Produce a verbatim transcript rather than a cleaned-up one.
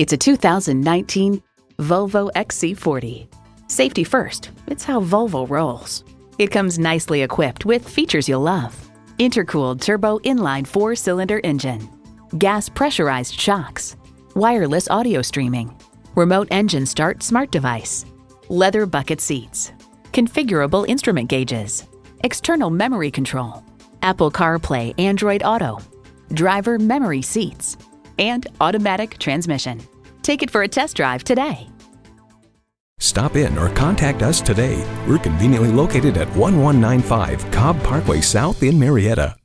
It's a two thousand nineteen Volvo X C forty. Safety first, it's how Volvo rolls. It comes nicely equipped with features you'll love. Intercooled turbo inline four-cylinder engine, gas pressurized shocks, wireless audio streaming, remote engine start smart device, leather bucket seats, configurable instrument gauges, external memory control, Apple CarPlay, Android Auto, driver memory seats, and automatic transmission. Take it for a test drive today. Stop in or contact us today. We're conveniently located at one one nine five Cobb Parkway South in Marietta.